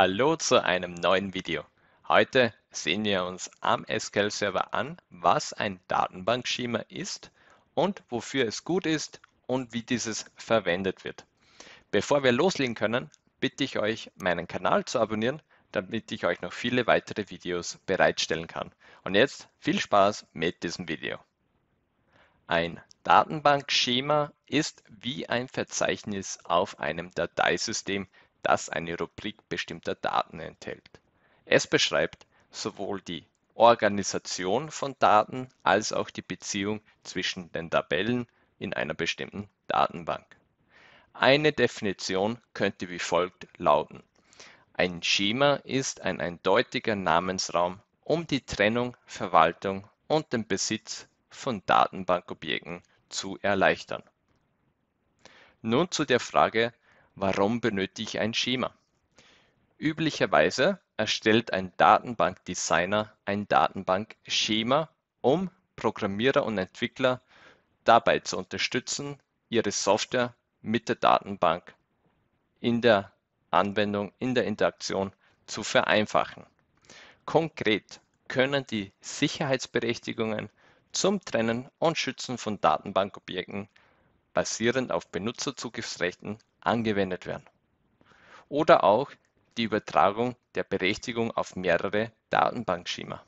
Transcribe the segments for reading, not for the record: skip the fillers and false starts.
Hallo zu einem neuen Video. Heute sehen wir uns am SQL Server an, was ein Datenbankschema ist und wofür es gut ist und wie dieses verwendet wird. Bevor wir loslegen können, bitte ich euch, meinen Kanal zu abonnieren, damit ich euch noch viele weitere Videos bereitstellen kann. Und jetzt viel Spaß mit diesem Video. Ein Datenbankschema ist wie ein Verzeichnis auf einem Dateisystem, das eine Rubrik bestimmter Daten enthält. Es beschreibt sowohl die Organisation von Daten als auch die Beziehung zwischen den Tabellen in einer bestimmten Datenbank. Eine Definition könnte wie folgt lauten: Ein Schema ist ein eindeutiger Namensraum, um die Trennung, Verwaltung und den Besitz von Datenbankobjekten zu erleichtern. Nun zu der Frage: Warum benötige ich ein Schema? Üblicherweise erstellt ein Datenbankdesigner ein Datenbankschema, um Programmierer und Entwickler dabei zu unterstützen, ihre Software mit der Datenbank in der Anwendung, in der Interaktion zu vereinfachen. Konkret können die Sicherheitsberechtigungen zum Trennen und Schützen von Datenbankobjekten basierend auf Benutzerzugriffsrechten angewendet werden. Oder auch die Übertragung der Berechtigung auf mehrere Datenbankschema.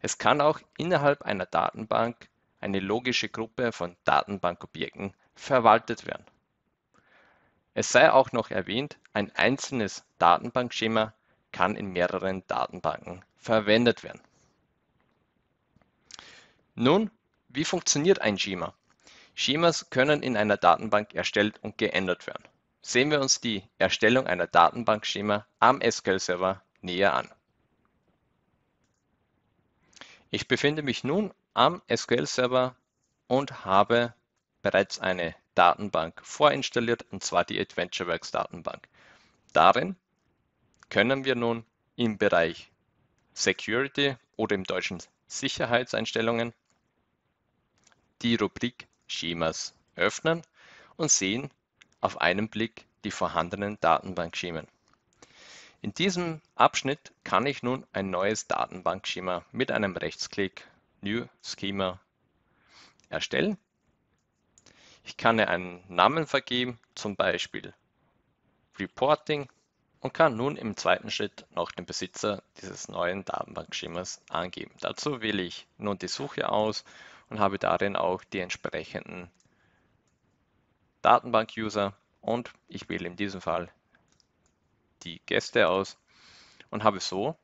Es kann auch innerhalb einer Datenbank eine logische Gruppe von Datenbankobjekten verwaltet werden. Es sei auch noch erwähnt, ein einzelnes Datenbankschema kann in mehreren Datenbanken verwendet werden. Nun, wie funktioniert ein Schema? Schemas können in einer Datenbank erstellt und geändert werden. Sehen wir uns die Erstellung einer Datenbankschema am SQL Server näher an. Ich befinde mich nun am SQL Server und habe bereits eine Datenbank vorinstalliert, und zwar die AdventureWorks Datenbank. Darin können wir nun im Bereich Security oder im deutschen Sicherheitseinstellungen die Rubrik Schemas öffnen und sehen auf einen Blick die vorhandenen Datenbankschemen. In diesem Abschnitt kann ich nun ein neues Datenbankschema mit einem Rechtsklick New Schema erstellen. Ich kann einen Namen vergeben, zum Beispiel Reporting, und kann nun im zweiten Schritt noch den Besitzer dieses neuen Datenbankschemas angeben. Dazu wähle ich nun die Suche aus und habe darin auch die entsprechenden Datenbank-User, und ich wähle in diesem Fall die Gäste aus und habe so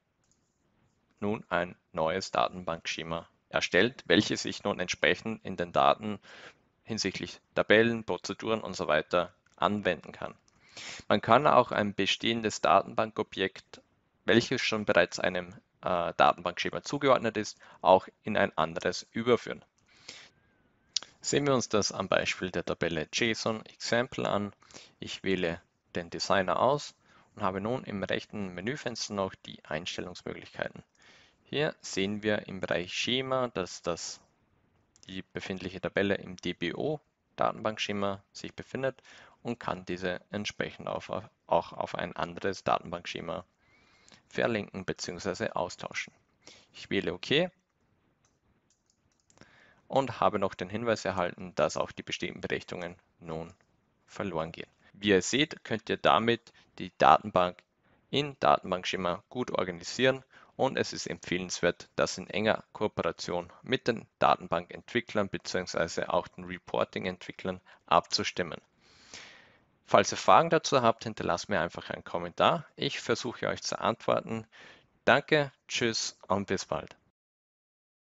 nun ein neues Datenbankschema erstellt, welches sich nun entsprechend in den Daten hinsichtlich Tabellen, Prozeduren usw. anwenden kann. Man kann auch ein bestehendes Datenbankobjekt, welches schon bereits einem Datenbankschema zugeordnet ist, auch in ein anderes überführen. Sehen wir uns das am Beispiel der Tabelle JSON-Example an. Ich wähle den Designer aus und habe nun im rechten Menüfenster noch die Einstellungsmöglichkeiten. Hier sehen wir im Bereich Schema, dass die befindliche Tabelle im DBO Datenbankschema sich befindet, und kann diese entsprechend auch auf ein anderes Datenbankschema verlinken bzw. austauschen. Ich wähle OK und habe noch den Hinweis erhalten, dass auch die bestehenden Berechtigungen nun verloren gehen. Wie ihr seht, könnt ihr damit die Datenbank in Datenbankschema gut organisieren, und es ist empfehlenswert, das in enger Kooperation mit den Datenbankentwicklern bzw. auch den Reporting-Entwicklern abzustimmen. Falls ihr Fragen dazu habt, hinterlasst mir einfach einen Kommentar. Ich versuche euch zu antworten. Danke, tschüss und bis bald.